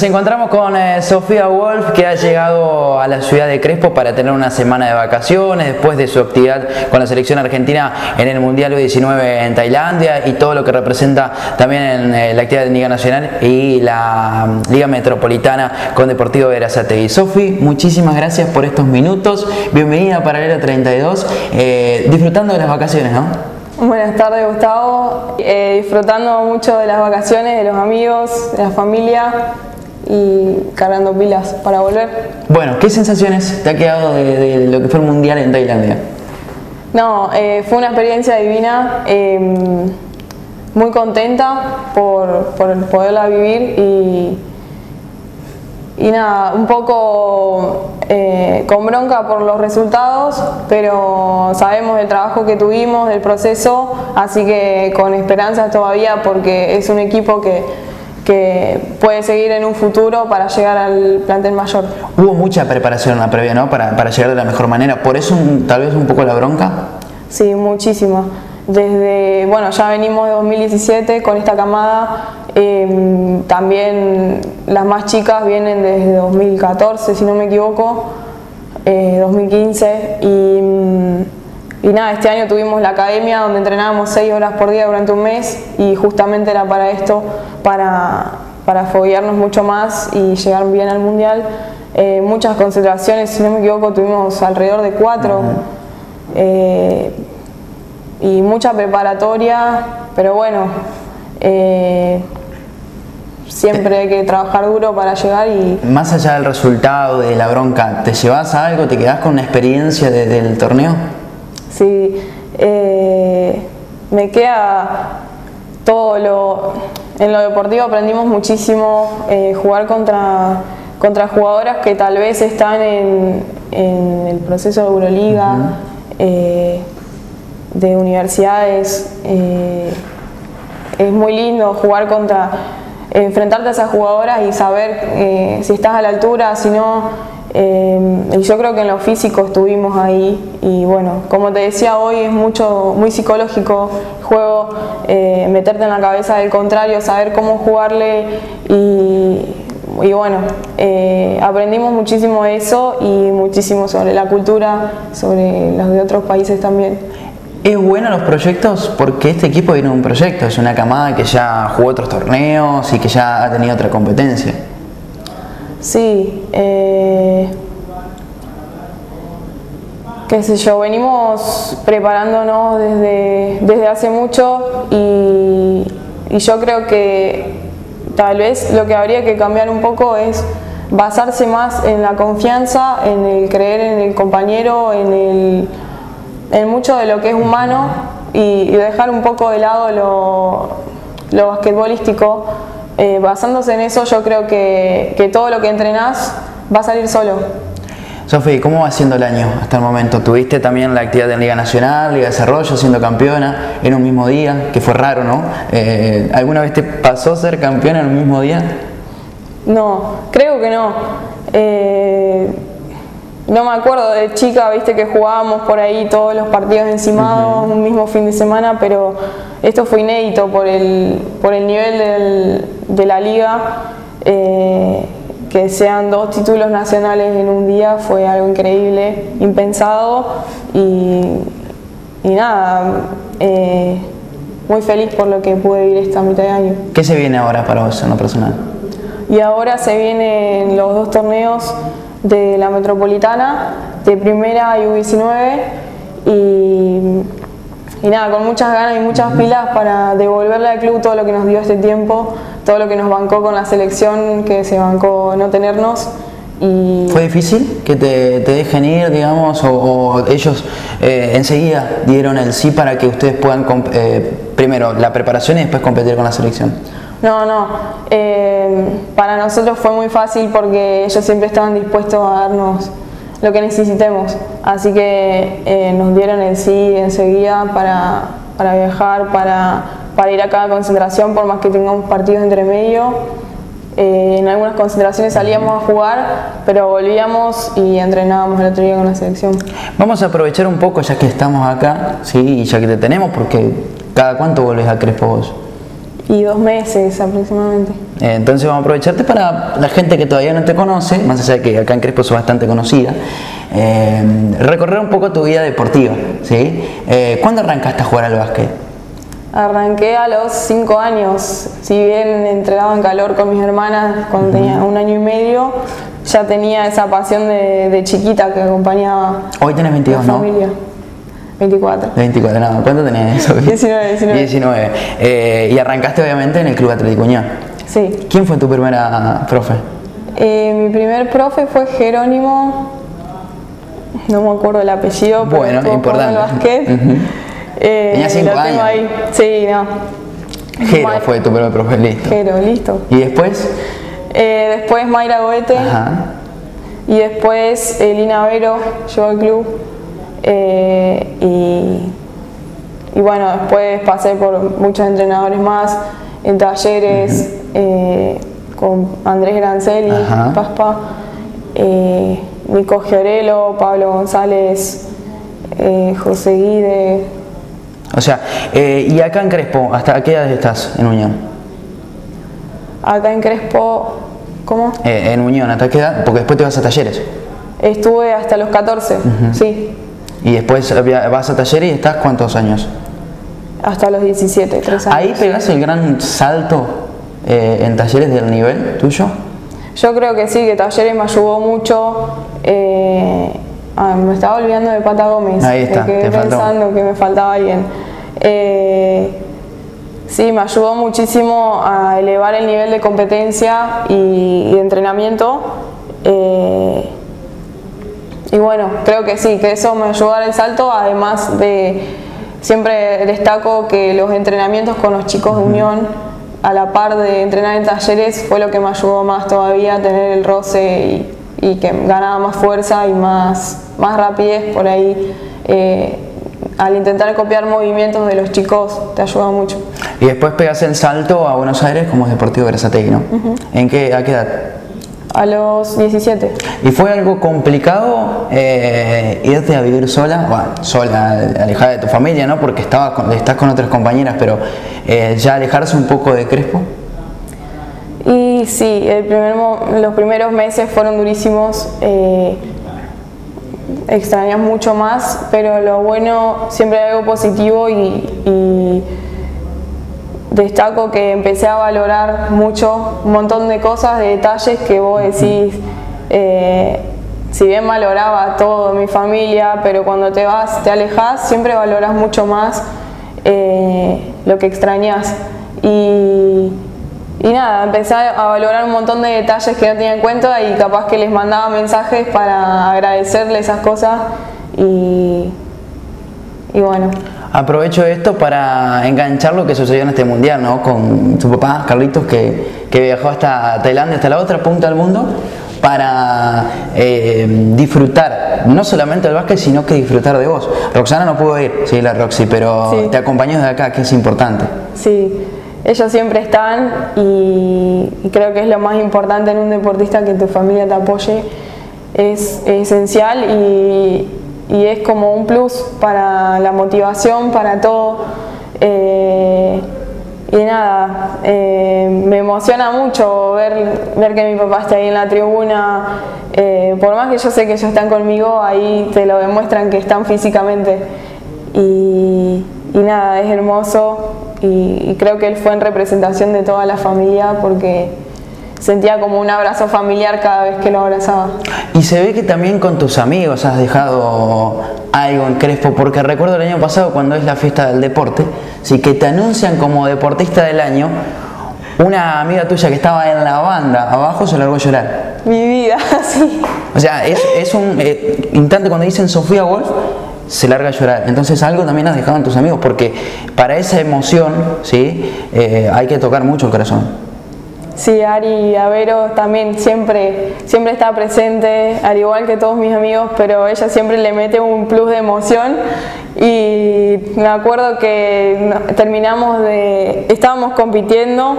Nos encontramos con Sofía Wolf, que ha llegado a la ciudad de Crespo para tener una semana de vacaciones después de su actividad con la selección argentina en el Mundial U19 en Tailandia y todo lo que representa también en la actividad de Liga Nacional y la Liga Metropolitana con Deportivo Berazategui. Sofi, muchísimas gracias por estos minutos. Bienvenida a Paralelo 32, disfrutando de las vacaciones, ¿no? Buenas tardes, Gustavo. Disfrutando mucho de las vacaciones, de los amigos, de la familia y cargando pilas para volver. Bueno, ¿qué sensaciones te ha quedado de lo que fue el Mundial en Tailandia? No, fue una experiencia divina, muy contenta por poderla vivir y nada, un poco con bronca por los resultados, pero sabemos del trabajo que tuvimos, del proceso, así que con esperanzas todavía porque es un equipo que puede seguir en un futuro para llegar al plantel mayor. Hubo mucha preparación en la previa, ¿no? Para llegar de la mejor manera, ¿por eso tal vez un poco la bronca? Sí, muchísimo. Desde, bueno, ya venimos de 2017 con esta camada, también las más chicas vienen desde 2014, si no me equivoco, 2015, y nada, este año tuvimos la academia donde entrenábamos 6 horas por día durante un mes y justamente era para esto, para foguearnos mucho más y llegar bien al Mundial. Muchas concentraciones, si no me equivoco, tuvimos alrededor de 4. Y mucha preparatoria, pero bueno, siempre hay que trabajar duro para llegar y... Más allá del resultado, de la bronca, ¿te llevas a algo? ¿Te quedás con una experiencia del torneo? Sí, me queda todo en lo deportivo aprendimos muchísimo, jugar contra jugadoras que tal vez están en el proceso de Euroliga, de universidades, es muy lindo jugar enfrentarte a esas jugadoras y saber si estás a la altura, si no, y yo creo que en lo físico estuvimos ahí y bueno, como te decía hoy es muy psicológico el juego, meterte en la cabeza del contrario, saber cómo jugarle y bueno, aprendimos muchísimo de eso y muchísimo sobre la cultura, sobre los de otros países también. Es bueno los proyectos porque este equipo viene de un proyecto, es una camada que ya jugó otros torneos y que ya ha tenido otra competencia. Sí, qué sé yo, venimos preparándonos desde hace mucho y yo creo que tal vez lo que habría que cambiar un poco es basarse más en la confianza, en el creer en el compañero, en mucho de lo que es humano y dejar un poco de lado lo basquetbolístico. Basándose en eso yo creo que todo lo que entrenás va a salir solo. Sofi, ¿cómo va siendo el año hasta el momento? Tuviste también la actividad en Liga Nacional, Liga de Desarrollo, siendo campeona en un mismo día, que fue raro, ¿no? ¿Alguna vez te pasó ser campeona en un mismo día? No, creo que no. No me acuerdo de chica, viste que jugábamos por ahí todos los partidos encimados, un mismo fin de semana, pero esto fue inédito por el nivel de la liga, que sean 2 títulos nacionales en un día fue algo increíble, impensado y nada, muy feliz por lo que pude vivir esta mitad de año. ¿Qué se viene ahora para vos en lo personal? Y ahora se vienen los 2 torneos de la Metropolitana, de primera y U19 y nada, con muchas ganas y muchas pilas para devolverle al club todo lo que nos dio este tiempo, todo lo que nos bancó con la selección, que se bancó no tenernos. Y... ¿Fue difícil que te dejen ir, digamos, o ellos enseguida dieron el sí para que ustedes puedan primero la preparación y después competir con la selección? No, no. Para nosotros fue muy fácil porque ellos siempre estaban dispuestos a darnos lo que necesitemos. Así que nos dieron el sí enseguida para viajar, para ir a cada concentración, por más que tengamos partidos entre medio. En algunas concentraciones salíamos a jugar, pero volvíamos y entrenábamos el otro día con la selección. Vamos a aprovechar un poco ya que estamos acá, sí, y ya que te tenemos, porque ¿cada cuánto volvés a Crespo vos? y 2 meses aproximadamente. Entonces vamos a aprovecharte para la gente que todavía no te conoce, más allá de que acá en Crespo sos bastante conocida, recorrer un poco tu vida deportiva, ¿sí? ¿Cuándo arrancaste a jugar al básquet? Arranqué a los 5 años, si bien entrenaba en calor con mis hermanas cuando tenía 1 año y medio, ya tenía esa pasión de chiquita que acompañaba. Hoy tenés 22, ¿no? Familia. 24. 24, no, ¿cuánto tenés? 19. Y arrancaste obviamente en el Club Atlético Unión. Sí. ¿Quién fue tu primera profe? Mi primer profe fue Jerónimo, no me acuerdo el apellido, pero bueno, importante. El básquet. Tenía 5 años. Ahí. Sí, no. Jero fue tu primer profe, listo. Jero, listo. ¿Y después? Después Mayra Goete. Ajá. Y después Elina Vero llegó al club. Y bueno, después pasé por muchos entrenadores más en talleres, con Andrés Grancelli, Paspa, Nico Gerello, Pablo González, José Guide. O sea, ¿y acá en Crespo, hasta qué edad estás en Unión? Acá en Crespo, ¿cómo? En Unión, ¿hasta qué edad? Porque después te vas a talleres. Estuve hasta los 14, sí. Y después vas a taller y estás ¿cuántos años? Hasta los 17, 3 años. ¿Ahí pegás el gran salto en talleres del nivel tuyo? Yo creo que sí, que talleres me ayudó mucho. Me estaba olvidando de Pata Gómez. Ahí está, me quedé pensando que me faltaba alguien. Sí, me ayudó muchísimo a elevar el nivel de competencia y de entrenamiento. Y bueno, creo que sí, que eso me ayudó a dar el salto, además de, siempre destaco que los entrenamientos con los chicos de Unión, a la par de entrenar en talleres, fue lo que me ayudó más todavía a tener el roce y que ganaba más fuerza y más rapidez por ahí. Al intentar copiar movimientos de los chicos, te ayuda mucho. Y después pegas el salto a Buenos Aires como es Deportivo Berazategui, ¿no? ¿A qué edad? A los 17. ¿Y fue algo complicado irte a vivir sola? Bueno, sola, alejada de tu familia, ¿no? Porque estás con otras compañeras, pero ¿ya alejarse un poco de Crespo? Y sí, los primeros meses fueron durísimos. Extrañas mucho más, pero lo bueno, siempre hay algo positivo y destaco que empecé a valorar mucho un montón de cosas, de detalles que vos decís, si bien valoraba todo, mi familia, pero cuando te vas, te alejas, siempre valoras mucho más lo que extrañas. Y nada, empecé a valorar un montón de detalles que no tenía en cuenta y capaz que les mandaba mensajes para agradecerles esas cosas y bueno. Aprovecho esto para enganchar lo que sucedió en este mundial, ¿no? Con tu papá, Carlitos, que viajó hasta Tailandia, hasta la otra punta del mundo, para disfrutar, no solamente del básquet, sino que disfrutar de vos. Roxana no pudo ir, sí, la Roxy, pero sí, te acompañó de acá, que es importante. Sí, ellos siempre están y creo que es lo más importante en un deportista, que tu familia te apoye, es esencial y es como un plus para la motivación, para todo. Y nada, me emociona mucho ver que mi papá está ahí en la tribuna. Por más que yo sé que ellos están conmigo, ahí te lo demuestran que están físicamente. Y nada, es hermoso y creo que él fue en representación de toda la familia porque sentía como un abrazo familiar cada vez que lo abrazaba. Y se ve que también con tus amigos has dejado algo en Crespo, porque recuerdo el año pasado cuando es la fiesta del deporte, sí, que te anuncian como deportista del año, una amiga tuya que estaba en la banda abajo se largó a llorar. Mi vida, sí. O sea, es un instante cuando dicen Sofía Wolf, se larga a llorar. Entonces algo también has dejado en tus amigos, porque para esa emoción, ¿sí? Hay que tocar mucho el corazón. Sí, Ari Avero también siempre está presente, al igual que todos mis amigos, pero ella siempre le mete un plus de emoción y me acuerdo que estábamos compitiendo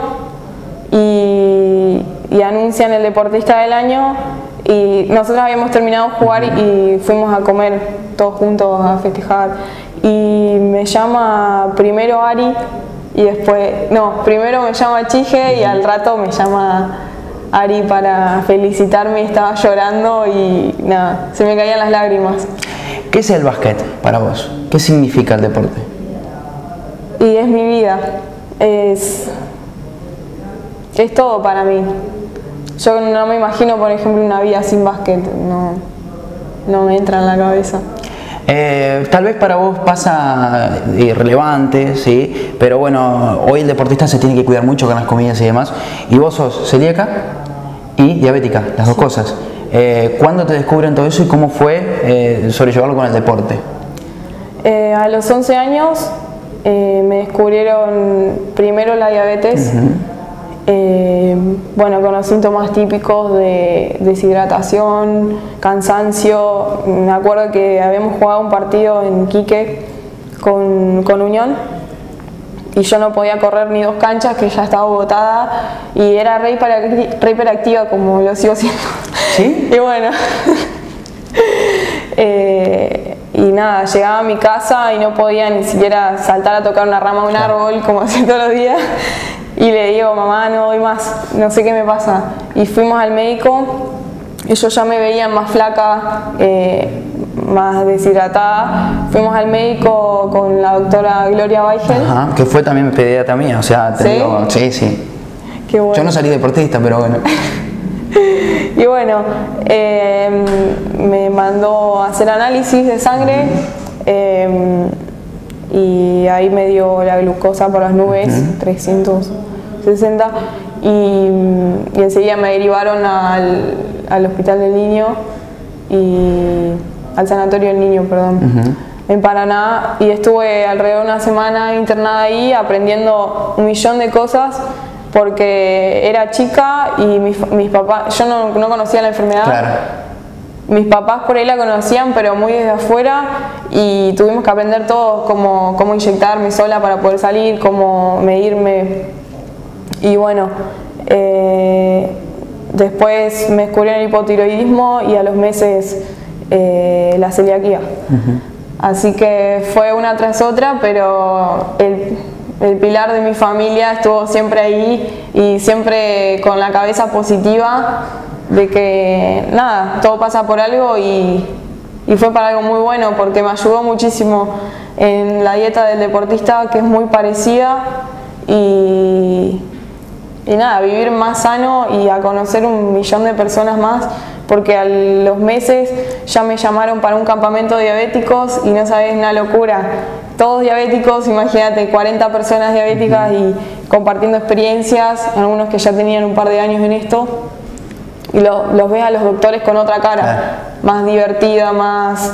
y anuncian el deportista del año y nosotros habíamos terminado de jugar y fuimos a comer todos juntos a festejar y me llama primero Ari y después, no, primero me llama Chige y al rato me llama Ari para felicitarme, estaba llorando y nada, se me caían las lágrimas. ¿Qué es el básquet para vos? ¿Qué significa el deporte? Y es mi vida, es todo para mí. Yo no me imagino, por ejemplo, una vida sin básquet, no me entra en la cabeza. Tal vez para vos pasa irrelevante, sí, pero bueno, hoy el deportista se tiene que cuidar mucho con las comidas y demás. Y vos sos celíaca y diabética, las dos cosas. ¿Cuándo te descubren todo eso y cómo fue sobrellevarlo con el deporte? A los 11 años me descubrieron primero la diabetes. Bueno, con los síntomas típicos de deshidratación, cansancio. Me acuerdo que habíamos jugado un partido en Quique con Unión y yo no podía correr ni dos canchas, que ya estaba agotada, y era re hiperactiva, como lo sigo siendo. ¿Sí? Y bueno, y nada, llegaba a mi casa y no podía ni siquiera saltar a tocar una rama de un árbol, como hacía todos los días. Y le digo, mamá, no doy más, no sé qué me pasa. Y fuimos al médico y yo ya me veía más flaca, más deshidratada. Fuimos al médico con la doctora Gloria Weigel. Ajá, que fue también pediatra mía, o sea, te digo, sí. Qué bueno. Yo no salí deportista, pero bueno. Y bueno, me mandó a hacer análisis de sangre. Y ahí me dio la glucosa por las nubes, 360, y enseguida me derivaron al hospital del niño, y al sanatorio del niño, perdón, en Paraná, y estuve alrededor de una semana internada ahí aprendiendo un millón de cosas, porque era chica y mis papás, yo no conocía la enfermedad. Claro. Mis papás por ahí la conocían, pero muy desde afuera, y tuvimos que aprender todos cómo inyectarme sola para poder salir, cómo medirme. Y bueno, después me descubrieron el hipotiroidismo y a los meses la celiaquía. Así que fue una tras otra, pero el pilar de mi familia estuvo siempre ahí y siempre con la cabeza positiva, de que nada, todo pasa por algo, y fue para algo muy bueno, porque me ayudó muchísimo en la dieta del deportista, que es muy parecida, y nada, vivir más sano y a conocer un millón de personas más, porque a los meses ya me llamaron para un campamento de diabéticos y no sabés, una locura. Todos diabéticos, imagínate, 40 personas diabéticas y compartiendo experiencias, algunos que ya tenían un par de años en esto. Y los ves a los doctores con otra cara, más divertida, más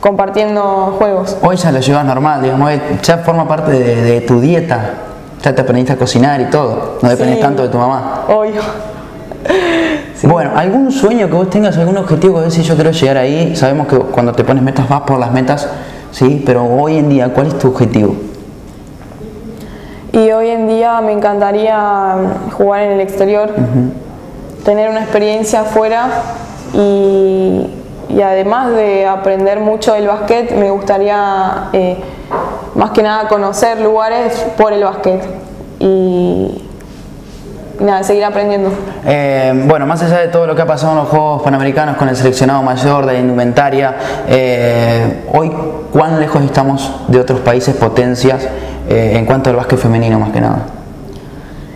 compartiendo juegos. Hoy ya lo llevas normal, digamos, ya forma parte de tu dieta, ya te aprendiste a cocinar y todo, no dependés tanto de tu mamá. Obvio. Sí. Bueno, ¿algún sueño que vos tengas, algún objetivo que vos decís, yo quiero llegar ahí? Sabemos que cuando te pones metas vas por las metas, sí, pero hoy en día, ¿cuál es tu objetivo? Y hoy en día me encantaría jugar en el exterior. Tener una experiencia afuera, y además de aprender mucho del básquet, me gustaría más que nada conocer lugares por el básquet y nada, seguir aprendiendo. Bueno, más allá de todo lo que ha pasado en los Juegos Panamericanos con el seleccionado mayor, de la indumentaria, hoy, ¿cuán lejos estamos de otros países potencias en cuanto al básquet femenino, más que nada?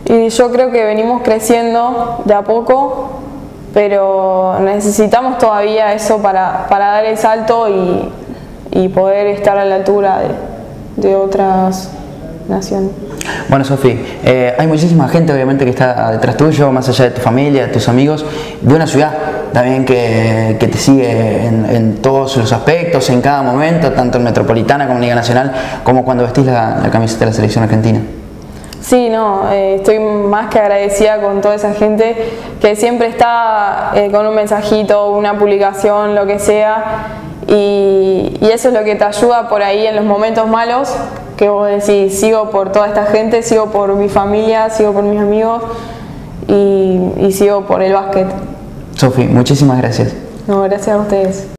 Y yo creo que venimos creciendo de a poco, pero necesitamos todavía eso para dar el salto y poder estar a la altura de otras naciones. Bueno, Sofi, hay muchísima gente obviamente que está detrás tuyo, más allá de tu familia, de tus amigos, de una ciudad también que te sigue en todos los aspectos, en cada momento, tanto en Metropolitana como en Liga Nacional, como cuando vestís la camiseta de la selección argentina. Sí, no, estoy más que agradecida con toda esa gente que siempre está con un mensajito, una publicación, lo que sea, y eso es lo que te ayuda por ahí en los momentos malos, que vos decís, sigo por toda esta gente, sigo por mi familia, sigo por mis amigos y sigo por el básquet. Sofi, muchísimas gracias. No, gracias a ustedes.